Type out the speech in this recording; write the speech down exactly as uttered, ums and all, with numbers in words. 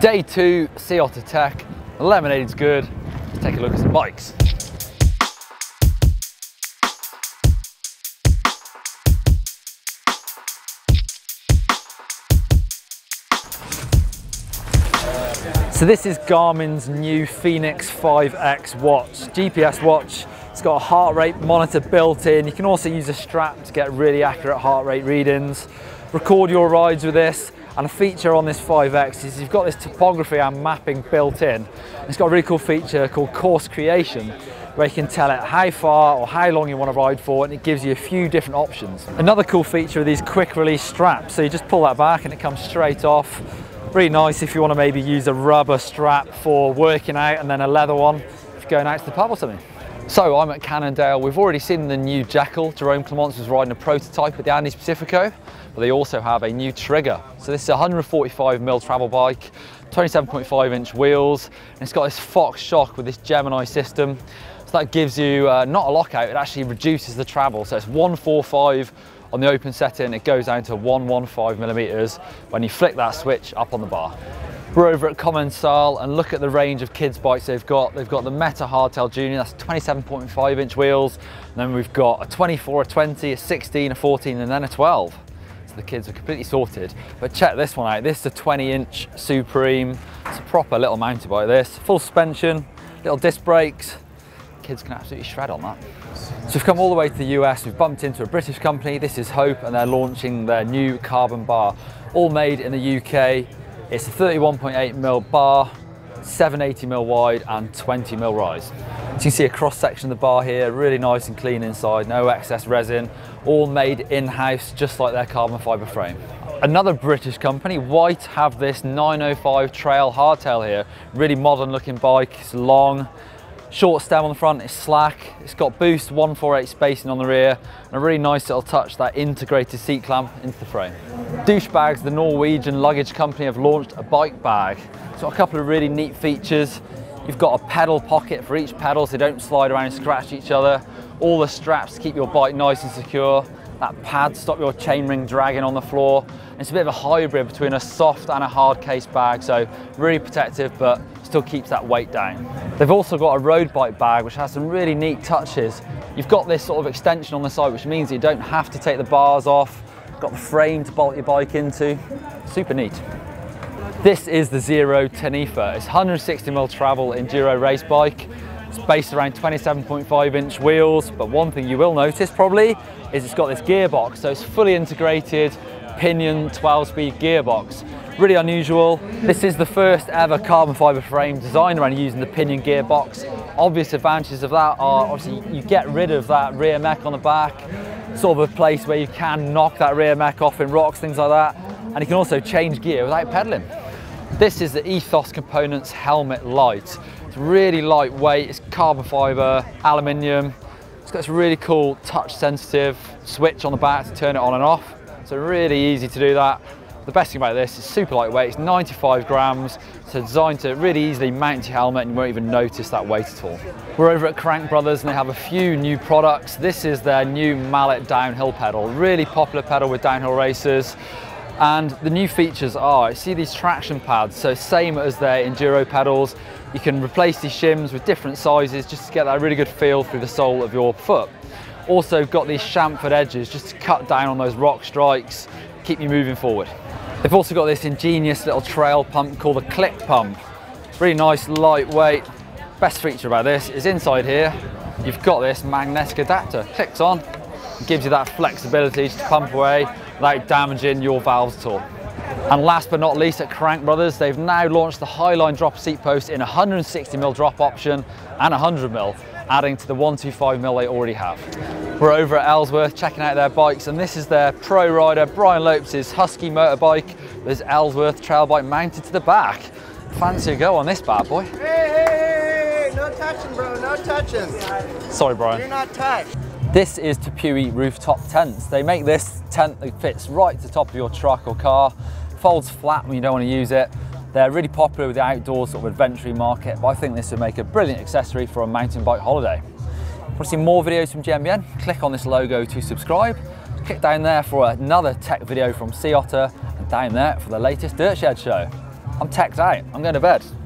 Day two, Sea Otter tech. The lemonade's good. Let's take a look at some bikes. So this is Garmin's new Fenix five X watch, G P S watch. It's got a heart rate monitor built in. You can also use a strap to get really accurate heart rate readings. Record your rides with this. And a feature on this five X is you've got this topography and mapping built in. It's got a really cool feature called course creation, where you can tell it how far or how long you want to ride for, and it gives you a few different options. Another cool feature are these quick release straps. So you just pull that back and it comes straight off. Really nice if you want to maybe use a rubber strap for working out and then a leather one if you're going out to the pub or something. So I'm at Cannondale. We've already seen the new Jekyll. Jerome Clements was riding a prototype at the Andes Pacifico, but they also have a new trigger. So this is a one forty-five mil travel bike, twenty-seven point five inch wheels, and it's got this Fox shock with this Gemini system. So that gives you uh, not a lockout, it actually reduces the travel. So it's one forty-five on the open setting, it goes down to one fifteen millimeters when you flick that switch up on the bar. We're over at Commencal and look at the range of kids bikes they've got. They've got the Meta Hardtail Junior, that's twenty-seven point five inch wheels. And then we've got a twenty-four, a twenty, a sixteen, a fourteen, and then a twelve. So the kids are completely sorted. But check this one out. This is a twenty inch Supreme. It's a proper little mountain bike, this. Full suspension, little disc brakes. Kids can absolutely shred on that. So we've come all the way to the U S, we've bumped into a British company. This is Hope, and they're launching their new carbon bar, all made in the U K. It's a thirty-one point eight mil bar, seven hundred eighty mil wide and twenty mil rise. So you can see a cross section of the bar here, really nice and clean inside, no excess resin, all made in-house, just like their carbon fiber frame. Another British company, White, have this nine oh five Trail Hardtail here, really modern looking bike. It's long, short stem on the front, it's slack, it's got boost one forty-eight spacing on the rear, and a really nice little touch, that integrated seat clamp into the frame. Douchebags, the Norwegian luggage company, have launched a bike bag. It's got a couple of really neat features. You've got a pedal pocket for each pedal so they don't slide around and scratch each other. All the straps to keep your bike nice and secure. That pad to stop your chainring dragging on the floor. And it's a bit of a hybrid between a soft and a hard case bag, so really protective but still keeps that weight down. They've also got a road bike bag which has some really neat touches. You've got this sort of extension on the side which means you don't have to take the bars off. Got the frame to bolt your bike into, super neat. This is the Zerode Tenefa. It's one sixty mil travel enduro race bike. It's based around twenty-seven point five inch wheels, but one thing you will notice probably is it's got this gearbox, so it's fully integrated pinion twelve speed gearbox. Really unusual. This is the first ever carbon fiber frame designed around using the pinion gearbox. Obvious advantages of that are obviously you get rid of that rear mech on the back, sort of a place where you can knock that rear mech off in rocks, things like that, and you can also change gear without pedaling. This is the Ethos Components Helmet Light. It's really lightweight, it's carbon fiber, aluminium. It's got this really cool touch sensitive switch on the back to turn it on and off, so really easy to do that. The best thing about this is super lightweight, it's ninety-five grams, so designed to really easily mount your helmet and you won't even notice that weight at all. We're over at Crank Brothers and they have a few new products. This is their new Mallet Downhill Pedal, really popular pedal with downhill racers. And the new features are, you see these traction pads, so same as their enduro pedals, you can replace these shims with different sizes just to get that really good feel through the sole of your foot. Also got these chamfered edges just to cut down on those rock strikes, keep you moving forward. They've also got this ingenious little trail pump called the click pump. Really nice, lightweight. Best feature about this is inside here, you've got this magnetic adapter. Clicks on, gives you that flexibility to pump away without damaging your valves at all. And last but not least, at Crank Brothers, they've now launched the Highline drop seat post in one sixty mil drop option and one hundred mil, adding to the one twenty-five mil they already have. We're over at Ellsworth checking out their bikes, and this is their pro rider Brian Lopes' Husky motorbike. There's Ellsworth trail bike mounted to the back. Fancy a go on this bad boy. Hey, hey, hey, no touching bro, no touching. Sorry Brian. You're not touched. This is Tapui rooftop tents. They make this tent that fits right to the top of your truck or car, folds flat when you don't want to use it. They're really popular with the outdoor sort of adventure market, but I think this would make a brilliant accessory for a mountain bike holiday. Want to see more videos from G M B N? Click on this logo to subscribe. Click down there for another tech video from Sea Otter, and down there for the latest Dirt Shed Show. I'm tacked out, I'm going to bed.